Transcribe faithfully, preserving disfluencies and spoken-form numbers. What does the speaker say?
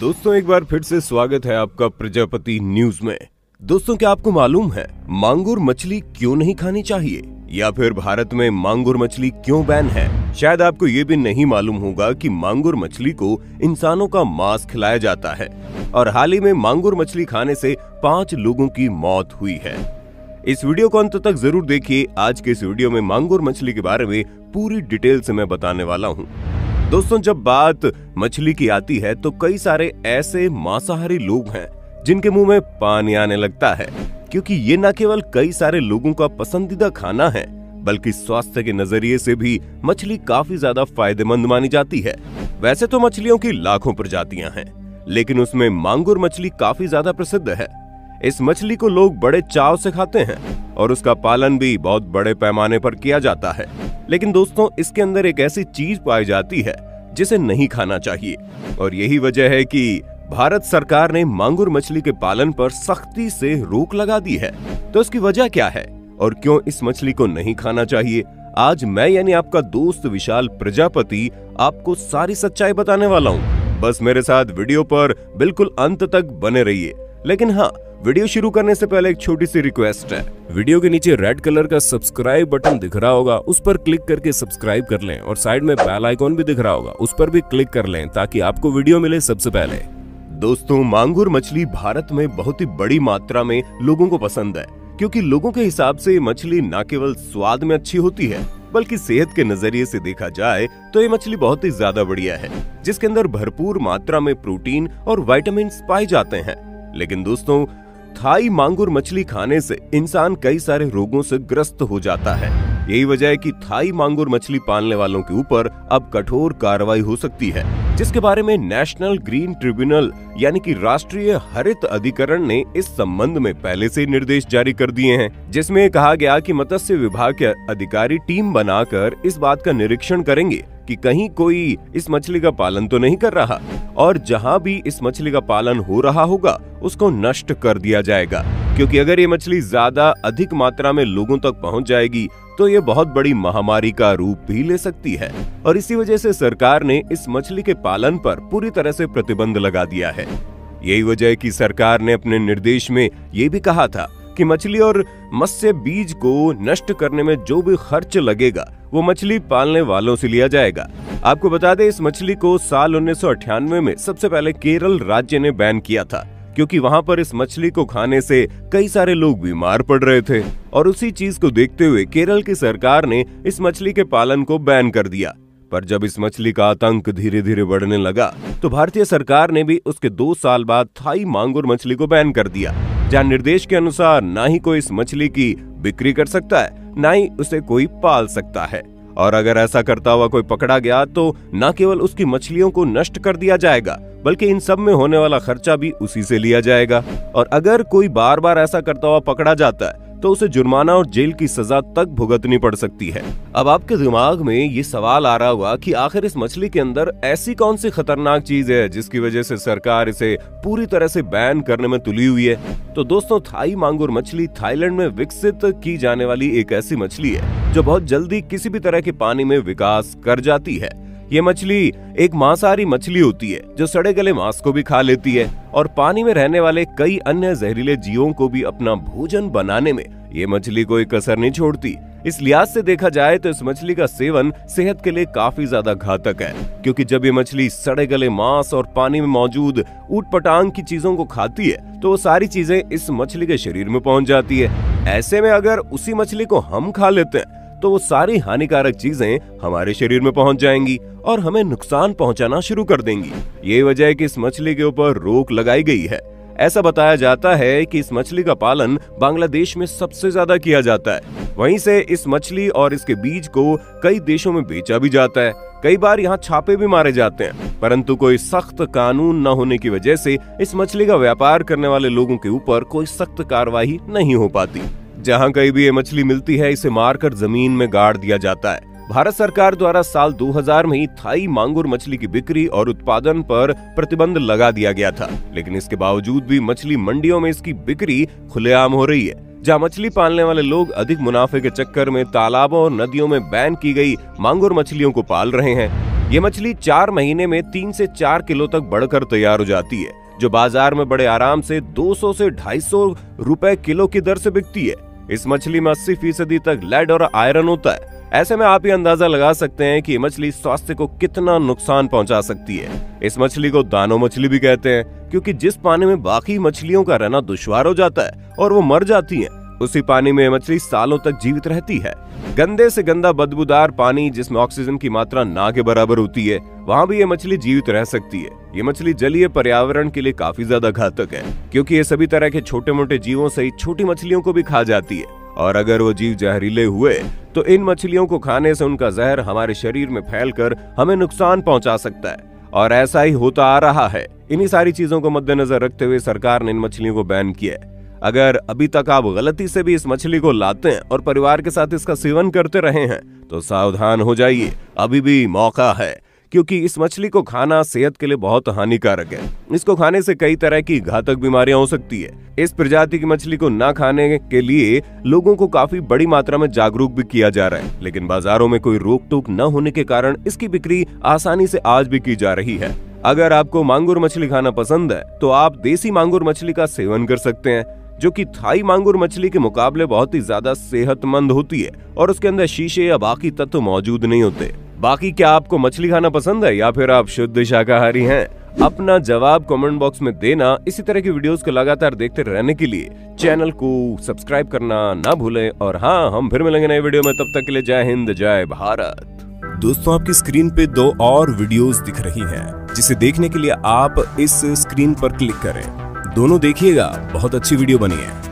दोस्तों एक बार फिर से स्वागत है आपका प्रजापति न्यूज में। दोस्तों क्या आपको मालूम है मांगुर मछली क्यों नहीं खानी चाहिए या फिर भारत में मांगुर मछली क्यों बैन है? शायद आपको ये भी नहीं मालूम होगा कि मांगुर मछली को इंसानों का मांस खिलाया जाता है और हाल ही में मांगुर मछली खाने से पांच लोगों की मौत हुई है। इस वीडियो को अंत तक जरूर देखिए। आज के इस वीडियो में मांगुर मछली के बारे में पूरी डिटेल से मैं बताने वाला हूँ। दोस्तों जब बात मछली की आती है तो कई सारे ऐसे मांसाहारी लोग हैं जिनके मुंह में पानी आने लगता है, क्योंकि ये न केवल कई सारे लोगों का पसंदीदा खाना है बल्कि स्वास्थ्य के नजरिए से भी मछली काफी ज्यादा फायदेमंद मानी जाती है। वैसे तो मछलियों की लाखों प्रजातियां हैं लेकिन उसमें मांगुर मछली काफी ज्यादा प्रसिद्ध है। इस मछली को लोग बड़े चाव से खाते हैं और उसका पालन भी बहुत बड़े पैमाने पर किया जाता है। लेकिन दोस्तों इसके अंदर एक ऐसी चीज पाई जाती है जिसे नहीं खाना चाहिए और यही वजह है कि भारत सरकार ने मांगुर मछली के पालन पर सख्ती से रोक लगा दी है। तो इसकी वजह क्या है और क्यों इस मछली को नहीं खाना चाहिए, आज मैं यानी आपका दोस्त विशाल प्रजापति आपको सारी सच्चाई बताने वाला हूँ। बस मेरे साथ वीडियो पर बिल्कुल अंत तक बने रहिए। लेकिन हाँ, वीडियो शुरू करने से पहले एक छोटी सी रिक्वेस्ट है। वीडियो के नीचे रेड कलर का सब्सक्राइब बटन दिख रहा होगा, उस पर क्लिक करके सब्सक्राइब कर लें और साइड में बेल आइकॉन भी दिख रहा होगा, उस पर भी क्लिक कर लें ताकि आपको वीडियो मिले सबसे पहले। दोस्तों मांगुर मछली भारत में बहुत ही बड़ी मात्रा में लोगों को पसंद है, क्योंकि लोगों के हिसाब से ये मछली न केवल स्वाद में अच्छी होती है बल्कि सेहत के नजरिए से देखा जाए तो ये मछली बहुत ही ज्यादा बढ़िया है, जिसके अंदर भरपूर मात्रा में प्रोटीन और विटामिन पाए जाते हैं। लेकिन दोस्तों थाई मांगुर मछली खाने से इंसान कई सारे रोगों से ग्रस्त हो जाता है। यही वजह है कि थाई मांगुर मछली पालने वालों के ऊपर अब कठोर कार्रवाई हो सकती है, जिसके बारे में नेशनल ग्रीन ट्रिब्यूनल यानी कि राष्ट्रीय हरित अधिकरण ने इस संबंध में पहले से निर्देश जारी कर दिए हैं, जिसमें कहा गया कि मत्स्य विभाग के अधिकारी टीम बनाकर इस बात का निरीक्षण करेंगे कि कहीं कोई इस मछली का पालन तो नहीं कर रहा और जहां भी इस मछली का पालन हो रहा होगा उसको नष्ट कर दिया जाएगा, क्योंकि अगर ये मछली ज्यादा अधिक मात्रा में लोगों तक पहुंच जाएगी तो ये बहुत बड़ी महामारी का रूप भी ले सकती है और इसी वजह से सरकार ने इस मछली के पालन पर पूरी तरह से प्रतिबंध लगा दिया है। यही वजह है कि सरकार ने अपने निर्देश में ये भी कहा था कि मछली और मत्स्य बीज को नष्ट करने में जो भी खर्च लगेगा वो मछली पालने वालों से लिया जाएगा। आपको बता दें इस मछली को साल उन्नीस सौ अठानवे में सबसे पहले केरल राज्य ने बैन किया था, क्योंकि वहां पर इस मछली को खाने से कई सारे लोग बीमार पड़ रहे थे और उसी चीज को देखते हुए केरल की सरकार ने इस मछली के पालन को बैन कर दिया। पर जब इस मछली का आतंक धीरे धीरे बढ़ने लगा तो भारतीय सरकार ने भी उसके दो साल बाद थाई मांगुर मछली को बैन कर दिया, जहाँ निर्देश के अनुसार ना ही कोई इस मछली की बिक्री कर सकता है ना ही उसे कोई पाल सकता है और अगर ऐसा करता हुआ कोई पकड़ा गया तो न केवल उसकी मछलियों को नष्ट कर दिया जाएगा बल्कि इन सब में होने वाला खर्चा भी उसी से लिया जाएगा और अगर कोई बार बार ऐसा करता हुआ पकड़ा जाता है तो उसे जुर्माना और जेल की सजा तक भुगतनी पड़ सकती है। अब आपके दिमाग में ये सवाल आ रहा होगा कि आखिर इस मछली के अंदर ऐसी कौन सी खतरनाक चीज है जिसकी वजह से सरकार इसे पूरी तरह से बैन करने में तुली हुई है। तो दोस्तों थाई मांगुर मछली थाईलैंड में विकसित की जाने वाली एक ऐसी मछली है जो बहुत जल्दी किसी भी तरह के पानी में विकास कर जाती है। ये मछली एक मांसाहारी मछली होती है जो सड़े गले मांस को भी खा लेती है और पानी में रहने वाले कई अन्य जहरीले जीवों को भी अपना भोजन बनाने में ये मछली कोई कसर नहीं छोड़ती। इस लिहाज से देखा जाए तो इस मछली का सेवन सेहत के लिए काफी ज्यादा घातक है, क्योंकि जब ये मछली सड़े गले मांस और पानी में मौजूद ऊटपटांग की चीजों को खाती है तो वो सारी चीजें इस मछली के शरीर में पहुंच जाती है। ऐसे में अगर उसी मछली को हम खा लेते हैं तो वो सारी हानिकारक चीजें हमारे शरीर में पहुंच जाएंगी और हमें नुकसान पहुंचाना शुरू कर देंगी। यही वजह है कि इस मछली के ऊपर रोक लगाई गई है। ऐसा बताया जाता है कि इस मछली का पालन बांग्लादेश में सबसे ज्यादा किया जाता है, वहीं से इस मछली और इसके बीज को कई देशों में बेचा भी जाता है। कई बार यहाँ छापे भी मारे जाते हैं, परंतु कोई सख्त कानून न होने की वजह से इस मछली का व्यापार करने वाले लोगों के ऊपर कोई सख्त कार्रवाई नहीं हो पाती। जहाँ कहीं भी ये मछली मिलती है इसे मारकर जमीन में गाड़ दिया जाता है। भारत सरकार द्वारा साल दो हज़ार में ही थाई मांगुर मछली की बिक्री और उत्पादन पर प्रतिबंध लगा दिया गया था, लेकिन इसके बावजूद भी मछली मंडियों में इसकी बिक्री खुलेआम हो रही है, जहाँ मछली पालने वाले लोग अधिक मुनाफे के चक्कर में तालाबों और नदियों में बैन की गई मांगुर मछलियों को पाल रहे हैं। ये मछली चार महीने में तीन से चार किलो तक बढ़कर तैयार हो जाती है, जो बाजार में बड़े आराम से दो सौ से ढाई सौ रुपए किलो की दर से बिकती है। इस मछली में अस्सी फीसदी तक लेड और आयरन होता है। ऐसे में आप ये अंदाजा लगा सकते हैं कि ये मछली स्वास्थ्य को कितना नुकसान पहुंचा सकती है। इस मछली को दानो मछली भी कहते हैं, क्योंकि जिस पानी में बाकी मछलियों का रहना दुश्वार हो जाता है और वो मर जाती है, उसी पानी में मछली सालों तक जीवित रहती है। गंदे से गंदा बदबूदार पानी जिसमें ऑक्सीजन की मात्रा ना के बराबर होती है, वहाँ भी ये मछली जीवित रह सकती है। ये मछली जलीय पर्यावरण के लिए काफी ज्यादा घातक है, क्योंकि ये सभी तरह के छोटे मोटे जीवों सहित छोटी मछलियों को भी खा जाती है, और अगर वो जीव जहरीले हुए तो इन मछलियों को खाने से उनका जहर हमारे शरीर में फैलकर हमें नुकसान पहुँचा सकता है, और ऐसा ही होता आ रहा है। इन्हीं सारी चीजों को मद्देनजर रखते हुए सरकार ने इन मछलियों को बैन किया है। अगर अभी तक आप गलती से भी इस मछली को लाते हैं और परिवार के साथ इसका सेवन करते रहे हैं तो सावधान हो जाइए, अभी भी मौका है, क्योंकि इस मछली को खाना सेहत के लिए बहुत हानिकारक है। इसको खाने से कई तरह की घातक बीमारियां हो सकती है। इस प्रजाति की मछली को ना खाने के लिए लोगों को काफी बड़ी मात्रा में जागरूक भी किया जा रहा है, लेकिन बाजारों में कोई रोक टोक न होने के कारण इसकी बिक्री आसानी से आज भी की जा रही है। अगर आपको मांगुर मछली खाना पसंद है तो आप देसी मांगुर मछली का सेवन कर सकते हैं, जो कि थाई मांगुर मछली के मुकाबले बहुत ही ज्यादा सेहतमंद होती है और उसके अंदर शीशे या बाकी तत्व मौजूद नहीं होते। बाकी क्या आपको मछली खाना पसंद है या फिर आप शुद्ध शाकाहारी हैं? अपना जवाब कमेंट बॉक्स में देना। इसी तरह की वीडियोस को लगातार देखते रहने के लिए चैनल को सब्सक्राइब करना ना भूलें, और हाँ, हम फिर मिलेंगे नए वीडियो में। तब तक के लिए जय हिंद, जय भारत। दोस्तों, आपकी स्क्रीन पे दो और वीडियोस दिख रही हैं, जिसे देखने के लिए आप इस स्क्रीन पर क्लिक करें। दोनों देखिएगा, बहुत अच्छी वीडियो बनी है।